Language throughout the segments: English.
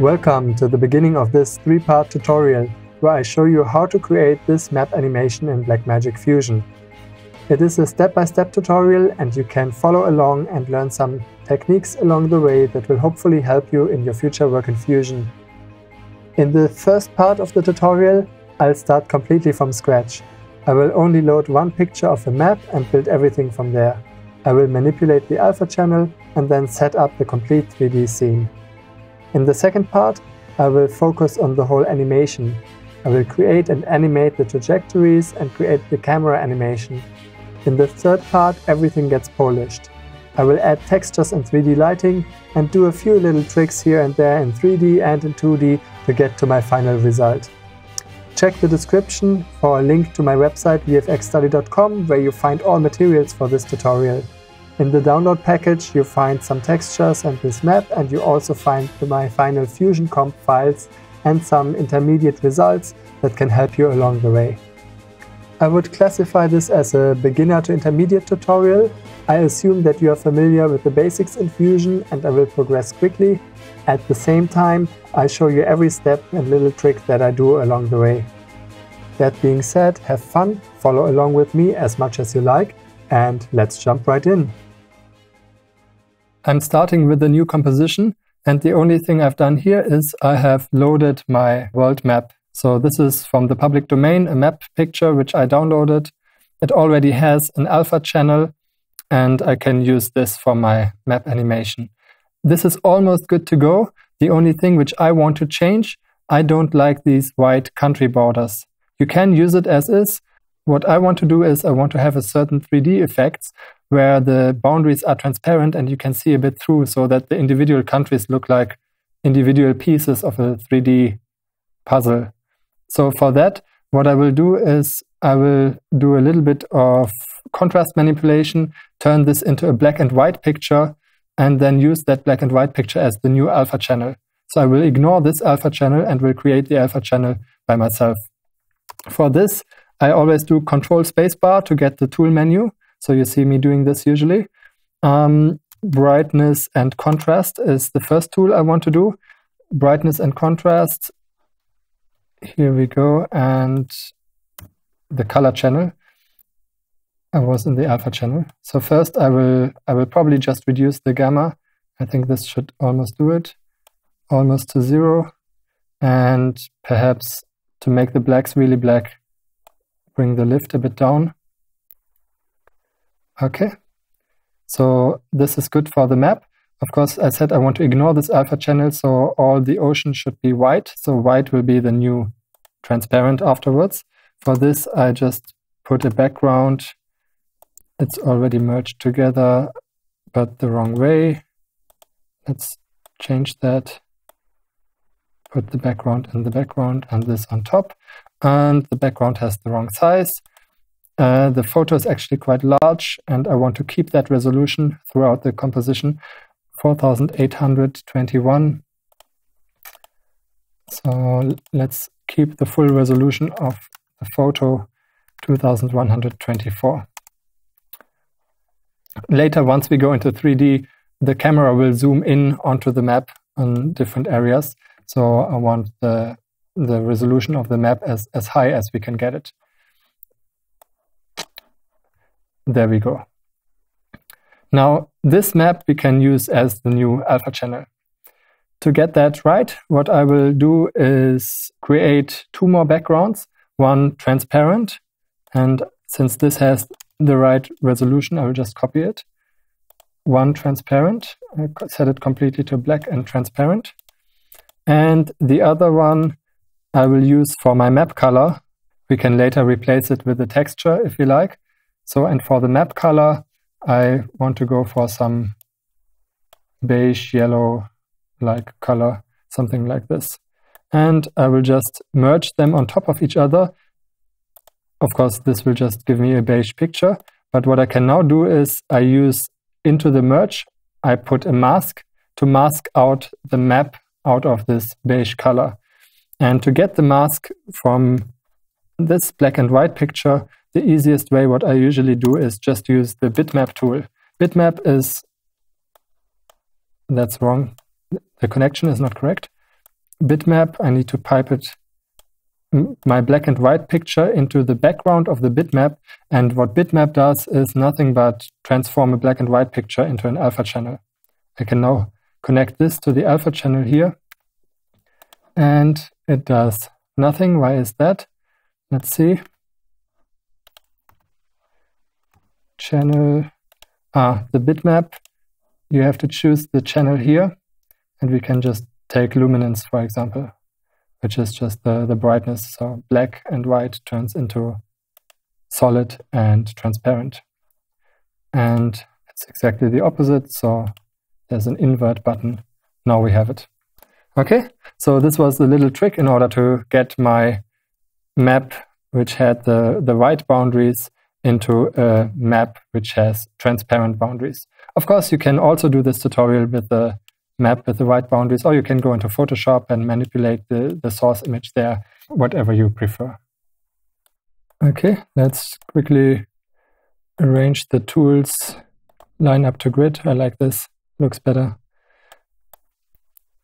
Welcome to the beginning of this three-part tutorial where I show you how to create this map animation in Blackmagic Fusion. It is a step-by-step tutorial and you can follow along and learn some techniques along the way that will hopefully help you in your future work in Fusion. In the first part of the tutorial, I'll start completely from scratch. I will only load one picture of a map and build everything from there. I will manipulate the alpha channel and then set up the complete 3D scene. In the second part, I will focus on the whole animation. I will create and animate the trajectories and create the camera animation. In the third part, everything gets polished. I will add textures and 3D lighting and do a few little tricks here and there in 3D and in 2D to get to my final result. Check the description for a link to my website vfxstudy.com where you find all materials for this tutorial. In the download package you find some textures and this map, and you also find my final Fusion comp files and some intermediate results that can help you along the way. I would classify this as a beginner to intermediate tutorial. I assume that you are familiar with the basics in Fusion and I will progress quickly. At the same time, I show you every step and little trick that I do along the way. That being said, have fun, follow along with me as much as you like, and let's jump right in. I'm starting with a new composition, and the only thing I've done here is I have loaded my world map. So this is from the public domain, a map picture which I downloaded. It already has an alpha channel, and I can use this for my map animation. This is almost good to go. The only thing which I want to change, I don't like these white country borders. You can use it as is. What I want to do is I want to have a certain 3D effects where the boundaries are transparent and you can see a bit through so that the individual countries look like individual pieces of a 3D puzzle. So for that, what I will do is I will do a little bit of contrast manipulation, turn this into a black and white picture, and then use that black and white picture as the new alpha channel. So I will ignore this alpha channel and will create the alpha channel by myself. For this, I always do control spacebar to get the tool menu. So you see me doing this usually. Brightness and contrast is the first tool I want to do. Brightness and contrast, here we go, and the color channel. I was in the alpha channel. So first I will probably just reduce the gamma. I think this should almost do it. Almost to zero. And perhaps to make the blacks really black, bring the lift a bit down. Okay. So this is good for the map. Of course, I said I want to ignore this alpha channel, so all the ocean should be white. So white will be the new transparent afterwards. For this, I just put a background. It's already merged together, but the wrong way. Let's change that. Put the background in the background and this on top. And the background has the wrong size. The photo is actually quite large, and I want to keep that resolution throughout the composition. 4821. So let's keep the full resolution of the photo, 2124. Later, once we go into 3D, the camera will zoom in onto the map on different areas. So I want the resolution of the map as high as we can get it. There we go. Now, this map we can use as the new alpha channel. To get that right, what I will do is create two more backgrounds, one transparent, and since this has the right resolution, I will just copy it. One transparent, I set it completely to black and transparent. And the other one I will use for my map color. We can later replace it with the texture if you like. So, and for the map color, I want to go for some beige yellow like color, something like this. And I will just merge them on top of each other. Of course, this will just give me a beige picture, but what I can now do is I use into the merge, I put a mask to mask out the map out of this beige color. And to get the mask from this black and white picture, the easiest way what I usually do is just use the bitmap tool. Bitmap is... that's wrong. The connection is not correct. bitmap. I need to pipe it, my black and white picture, into the background of the bitmap. And what bitmap does is nothing but transform a black and white picture into an alpha channel. I can now connect this to the alpha channel here. And it does nothing. Why is that? Let's see. Channel, the bitmap. You have to choose the channel here. And we can just take luminance, for example, which is just the brightness. So black and white turns into solid and transparent. And it's exactly the opposite. So there's an invert button. Now we have it. Okay, so this was the little trick in order to get my map, which had the white boundaries, into a map which has transparent boundaries. Of course, you can also do this tutorial with the map with the white boundaries, or you can go into Photoshop and manipulate the source image there, whatever you prefer. Okay, let's quickly arrange the tools, line up to grid. I like this, looks better.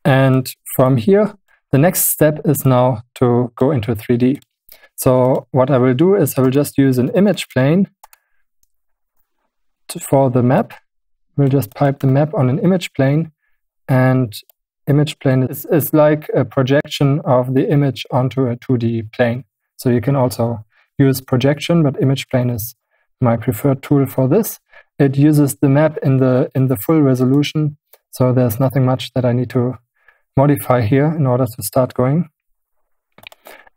And from here, the next step is now to go into 3D. So what I will do is I will just use an image plane for the map. We'll just pipe the map on an image plane. And image plane is like a projection of the image onto a 2D plane. So you can also use projection, but image plane is my preferred tool for this. It uses the map in the full resolution. So there's nothing much that I need to modify here in order to start going.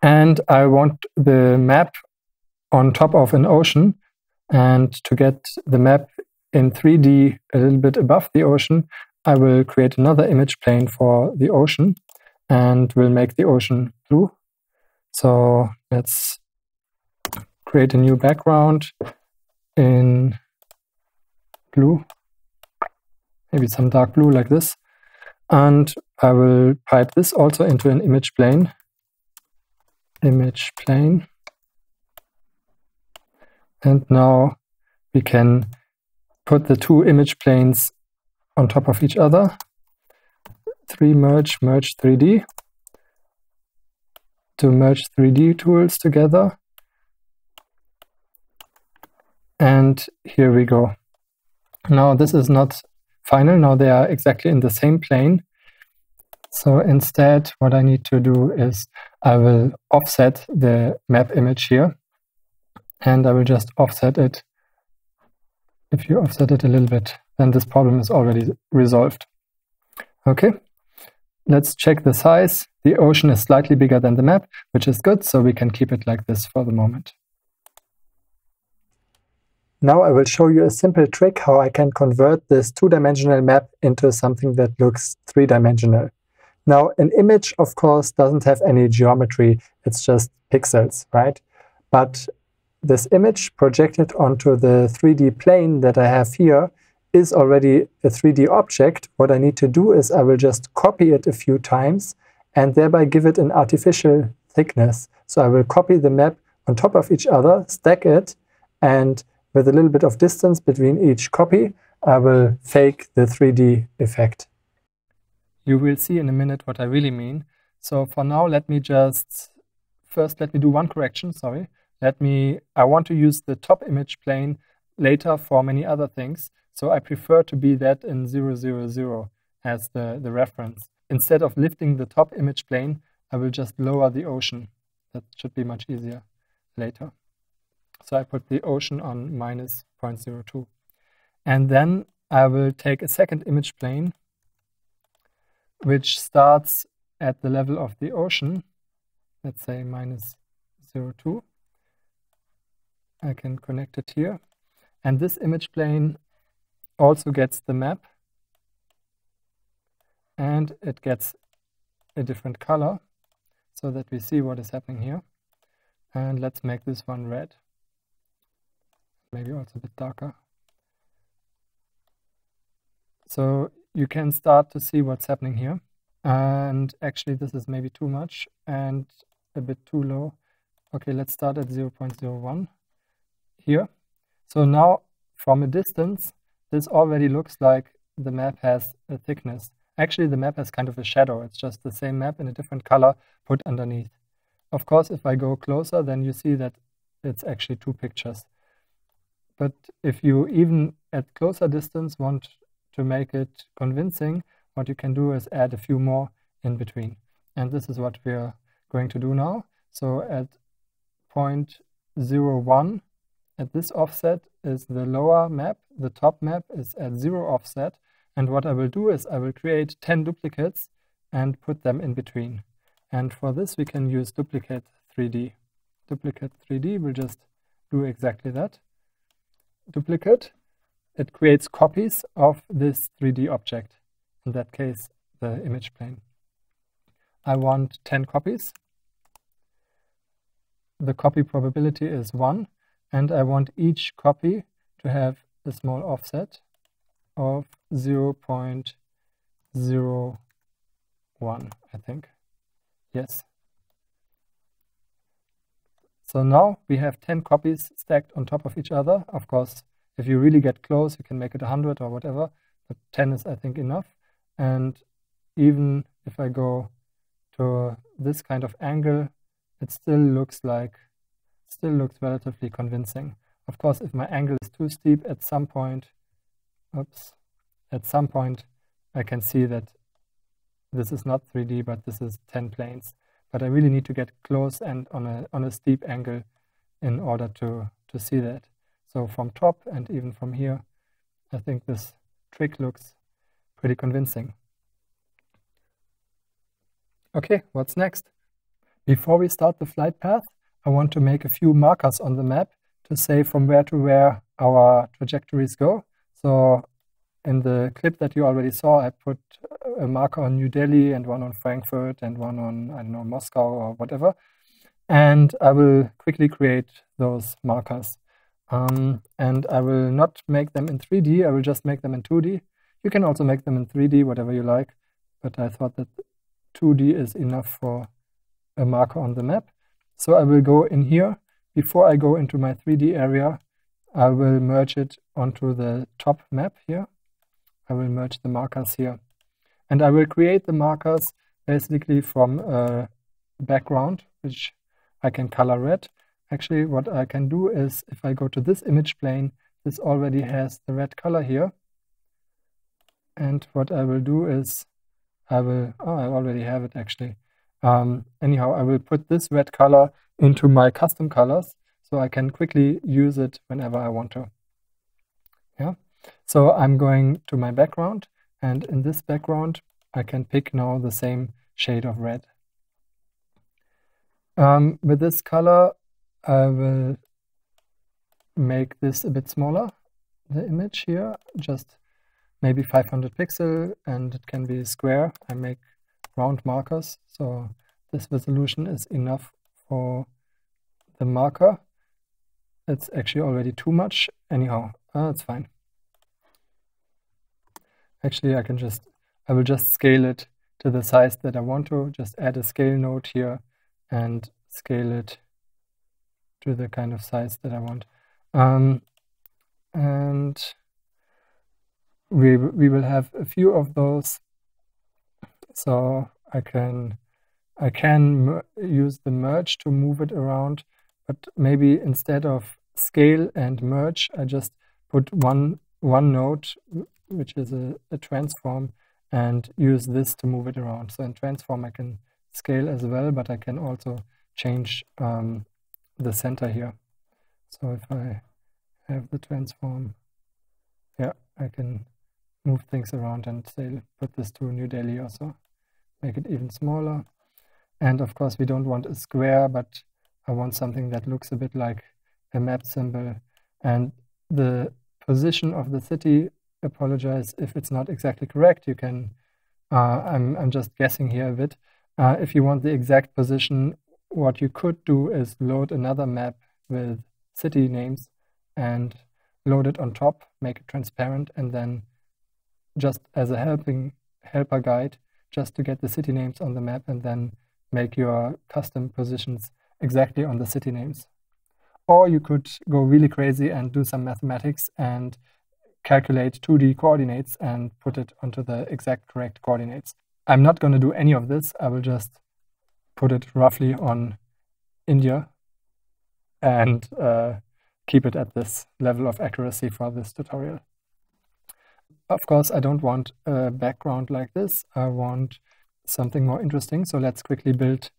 And I want the map on top of an ocean. And to get the map in 3D a little bit above the ocean, I will create another image plane for the ocean and we'll make the ocean blue. So let's create a new background in blue, maybe some dark blue like this. And I will pipe this also into an image plane. Image plane. And now we can put the two image planes on top of each other. 3Merge, merge 3D. To merge 3D tools together. And here we go. Now this is not final. Now they are exactly in the same plane. So instead, what I need to do is I will offset the map image here. And I will just offset it. If you offset it a little bit, then this problem is already resolved. Okay, let's check the size. The ocean is slightly bigger than the map, which is good, so we can keep it like this for the moment. Now I will show you a simple trick how I can convert this two-dimensional map into something that looks three-dimensional. Now, an image, of course, doesn't have any geometry. It's just pixels, right? But this image projected onto the 3D plane that I have here is already a 3D object. What I need to do is I will just copy it a few times and thereby give it an artificial thickness. So I will copy the map on top of each other, stack it, and with a little bit of distance between each copy, I will fake the 3D effect. You will see in a minute what I really mean. So for now, let me do one correction, sorry. I want to use the top image plane later for many other things. So I prefer to be that in 000 as the reference. Instead of lifting the top image plane, I will just lower the ocean. That should be much easier later. So I put the ocean on minus 0.02. And then I will take a second image plane, which starts at the level of the ocean. Let's say minus 0.02. I can connect it here. And this image plane also gets the map. And it gets a different color so that we see what is happening here. And let's make this one red. Maybe also a bit darker. So you can start to see what's happening here. And actually this is maybe too much and a bit too low. Okay, let's start at 0.01 here. So now from a distance, this already looks like the map has a thickness. Actually, the map has kind of a shadow. It's just the same map in a different color put underneath. Of course, if I go closer, then you see that it's actually two pictures. But if you even at closer distance want to make it convincing, what you can do is add a few more in between. And this is what we're going to do now. So at 0.01, at this offset is the lower map. The top map is at 0 offset. And what I will do is I will create 10 duplicates and put them in between. And for this, we can use duplicate 3D. Duplicate 3D will just do exactly that. Duplicate, it creates copies of this 3D object. In that case, the image plane. I want 10 copies. The copy probability is 1, and I want each copy to have a small offset of 0.01, I think. Yes. So now we have 10 copies stacked on top of each other. Of course, if you really get close, you can make it 100 or whatever, but 10 is, I think, enough. And even if I go to this kind of angle, it still looks relatively convincing. Of course, if my angle is too steep, at some point, I can see that this is not 3D, but this is 10 planes. But I really need to get close and on a steep angle in order to see that. So from top and even from here, I think this trick looks pretty convincing. Okay, what's next? Before we start the flight path, I want to make a few markers on the map to say from where to where our trajectories go. So in the clip that you already saw, I put a marker on New Delhi and one on Frankfurt and one on, I don't know, Moscow or whatever. And I will quickly create those markers. And I will not make them in 3D, I will just make them in 2D. You can also make them in 3D, whatever you like, but I thought that 2D is enough for a marker on the map. So I will go in here. Before I go into my 3D area, I will merge it onto the top map here. I will merge the markers here. And I will create the markers basically from a background, which I can color red. Actually, what I can do is, if I go to this image plane, this already has the red color here. And what I will do is, I already have it actually. Anyhow, I will put this red color into my custom colors so I can quickly use it whenever I want to. Yeah. So I'm going to my background, and in this background, I can pick now the same shade of red. With this color, I will make this a bit smaller, the image here, just maybe 500 pixel, and it can be square. I make round markers, so this resolution is enough for the marker. It's actually already too much. Anyhow, it's fine. Actually, I will just scale it to the size that I want to. Just add a scale node here and scale it to the kind of size that I want. And we will have a few of those. So I can use the merge to move it around, but maybe instead of scale and merge, I just put one node, which is a transform, and use this to move it around. So in transform, I can scale as well, but I can also change the center here. So if I have the transform, yeah, I can move things around and say, put this to New Delhi or so. Make it even smaller. And of course, we don't want a square, but I want something that looks a bit like a map symbol. And the position of the city, apologize if it's not exactly correct. You can, I'm just guessing here a bit. If you want the exact position, what you could do is load another map with city names and load it on top, make it transparent, and then just as a helper guide, just to get the city names on the map and then make your custom positions exactly on the city names. Or you could go really crazy and do some mathematics and calculate 2D coordinates and put it onto the exact correct coordinates. I'm not going to do any of this. I will just put it roughly on India and keep it at this level of accuracy for this tutorial. Of course, I don't want a background like this. I want something more interesting. So let's quickly build,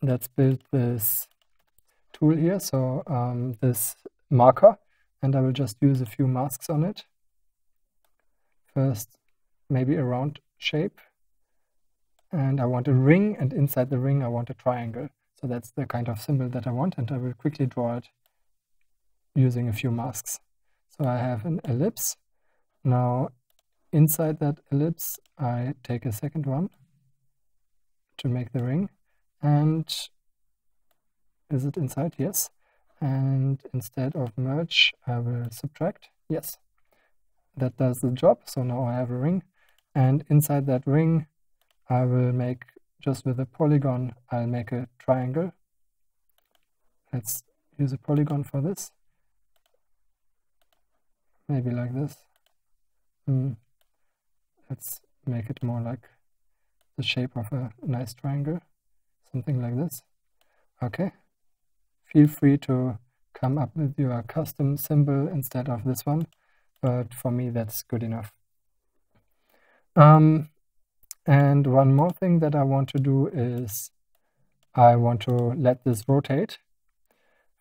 let's build this tool here. So this marker, and I will just use a few masks on it. First, maybe a round shape. And I want a ring, and inside the ring I want a triangle. So that's the kind of symbol that I want, and I will quickly draw it using a few masks. So I have an ellipse. Now inside that ellipse I take a second one to make the ring. And is it inside? Yes. And instead of merge I will subtract. Yes. That does the job. So now I have a ring. And inside that ring I will make, just with a polygon, I'll make a triangle. Let's use a polygon for this. Maybe like this. Let's make it more like the shape of a nice triangle. Something like this. Okay. Feel free to come up with your custom symbol instead of this one. But for me that's good enough. And one more thing that I want to do is I want to let this rotate.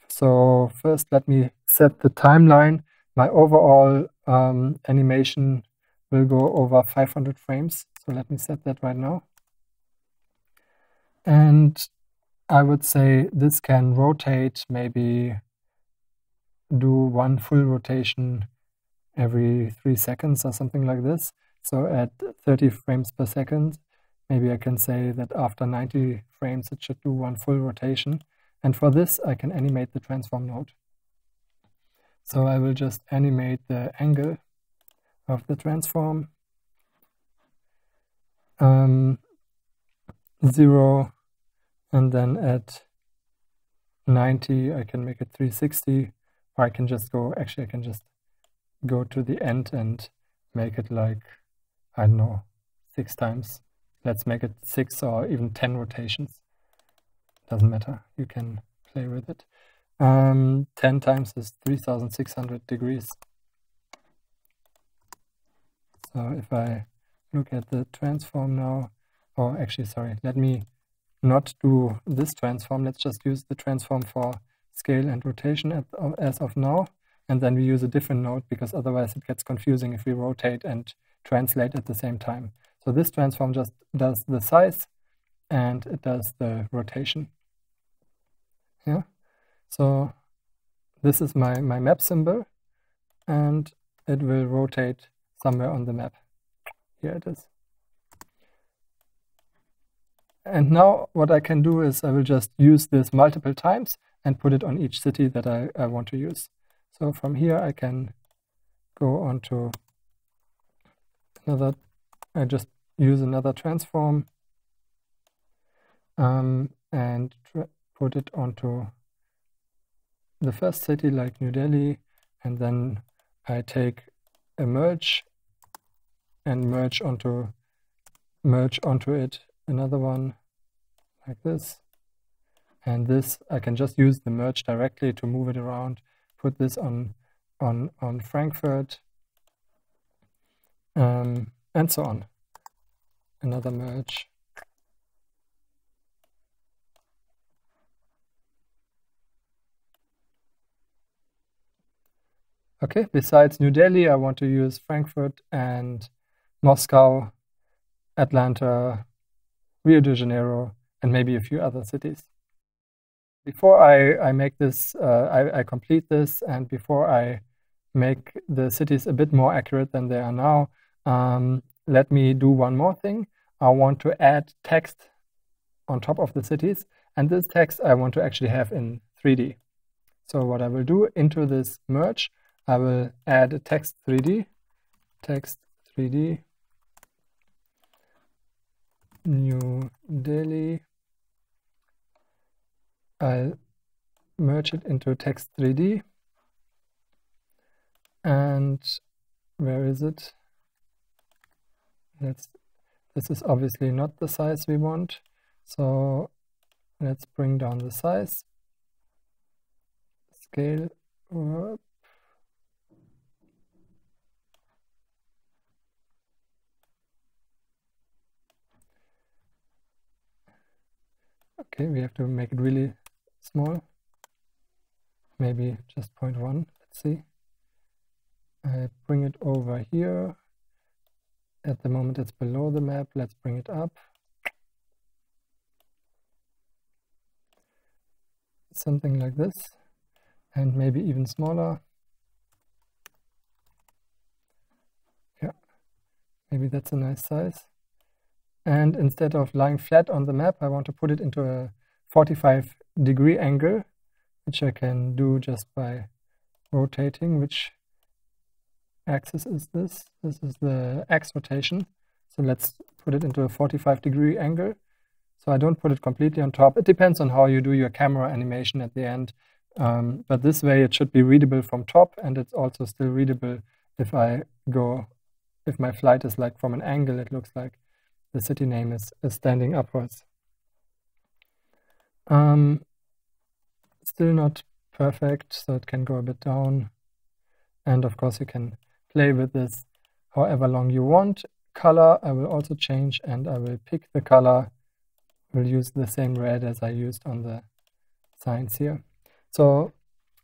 So first let me set the timeline. My overall animation will go over 500 frames. So let me set that right now. And I would say this can rotate, maybe do one full rotation every 3 seconds or something like this. So at 30 frames per second, maybe I can say that after 90 frames, it should do one full rotation. And for this, I can animate the transform node. So I will just animate the angle of the transform. 0, and then at 90, I can make it 360, or I can just go, actually I can just go to the end and make it like, I don't know, 6 times. Let's make it 6 or even 10 rotations. Doesn't matter. You can play with it. 10 times is 3,600 degrees. So if I look at the transform now, or actually, sorry, let me not do this transform. Let's just use the transform for scale and rotation as of now. And then we use a different node because otherwise it gets confusing if we rotate and translate at the same time. So this transform just does the size and it does the rotation. Yeah. So this is my map symbol and it will rotate somewhere on the map. Here it is. And now what I can do is I will just use this multiple times and put it on each city that I want to use. So from here I can go on to another, I just use another transform and put it onto the first city like New Delhi, and then I take a merge and merge onto it another one like this. And this I can just use the merge directly to move it around. Put this on Frankfurt, and so on. Another merge. Okay, besides New Delhi, I want to use Frankfurt and Moscow, Atlanta, Rio de Janeiro, and maybe a few other cities. Before I make this, I complete this, and before I make the cities a bit more accurate than they are now, let me do one more thing. I want to add text on top of the cities, and this text I want to actually have in 3D. So what I will do, into this merge, I will add a text 3D, New Delhi. I'll merge it into text 3D, and Where is it? This is obviously not the size we want, so let's bring down the size. Scale up. Okay, we have to make it really small. Maybe just 0.1, let's see. I bring it over here. At the moment it's below the map, let's bring it up. Something like this, and maybe even smaller. Yeah, maybe that's a nice size. And instead of lying flat on the map, I want to put it into a 45-degree angle, which I can do just by rotating. Which axis is this? This is the X rotation. So let's put it into a 45-degree angle. So I don't put it completely on top. It depends on how you do your camera animation at the end. But this way it should be readable from top, and it's also still readable if my flight is like from an angle. It looks like the city name is standing upwards. Still not perfect, so it can go a bit down. And of course you can play with this however long you want. Color I will also change, and I will pick the color. We'll use the same red as I used on the signs here. So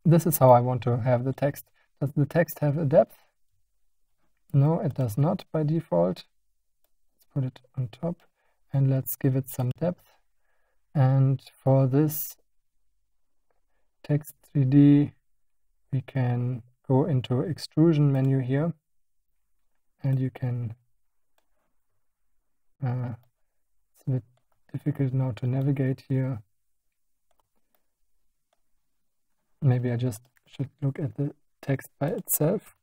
this is how I want to have the text. Does the text have a depth? No, it does not by default. Let's put it on top and let's give it some depth. And for this text 3D, we can go into extrusion menu here, and you can, it's a bit difficult now to navigate here. Maybe I just should look at the text by itself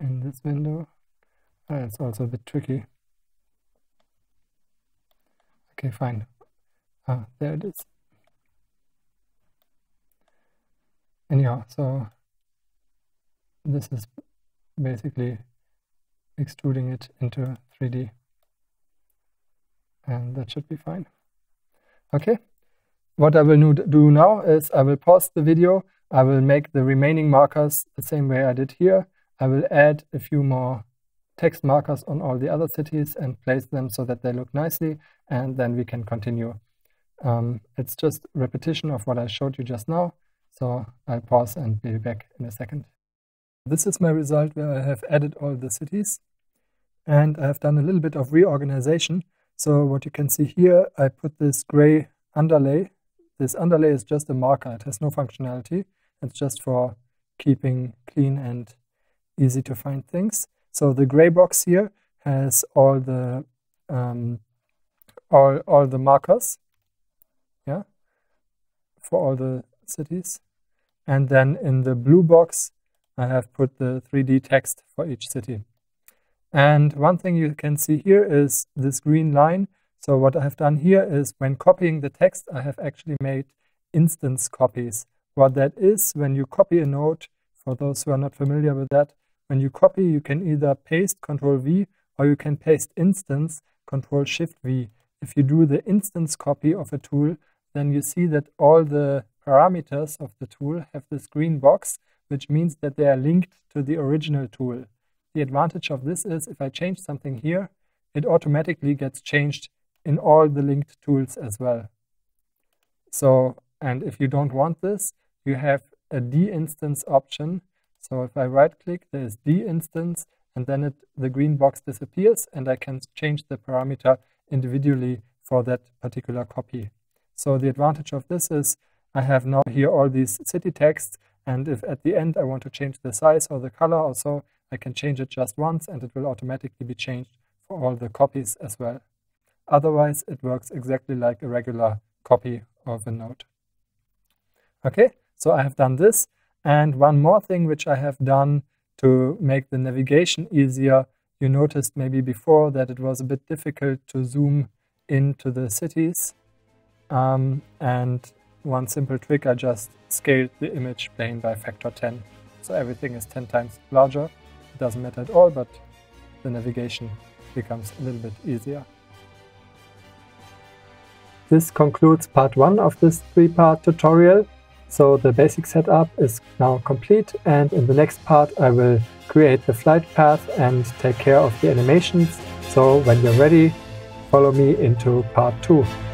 in this window. It's also a bit tricky. Okay, fine. There it is. Anyhow, so this is basically extruding it into 3D. And that should be fine. Okay. What I will do now is I will pause the video. I will make the remaining markers the same way I did here. I will add a few more text markers on all the other cities and place them so that they look nicely, and then we can continue. It's just repetition of what I showed you just now. So I'll pause and be back in a second. This is my result where I have added all the cities, and I have done a little bit of reorganization. So what you can see here, I put this gray underlay. This underlay is just a marker. It has no functionality. It's just for keeping clean and easy to find things. So the gray box here has all the markers, yeah, for all the cities. And then in the blue box, I have put the 3D text for each city. And one thing you can see here is this green line. So what I have done here is when copying the text, I have actually made instance copies. What that is, when you copy a note, for those who are not familiar with that, when you copy, you can either paste Ctrl+V, or you can paste instance Ctrl+Shift+V. If you do the instance copy of a tool, then you see that all the parameters of the tool have this green box, which means that they are linked to the original tool. The advantage of this is if I change something here, it automatically gets changed in all the linked tools as well. So, and if you don't want this, you have a deinstance option. So if I right-click, there's deinstance, and then the green box disappears, and I can change the parameter individually for that particular copy. So the advantage of this is I have now here all these city texts, and if at the end I want to change the size or the color or so, I can change it just once, and it will automatically be changed for all the copies as well. Otherwise, it works exactly like a regular copy of a note. Okay, so I have done this. And one more thing which I have done to make the navigation easier, you noticed maybe before that it was a bit difficult to zoom into the cities. And one simple trick, I just scaled the image plane by factor 10. so everything is 10 times larger. It doesn't matter at all, but the navigation becomes a little bit easier. This concludes part 1 of this 3-part tutorial. So the basic setup is now complete, and in the next part I will create the flight path and take care of the animations. So when you're ready, follow me into part 2.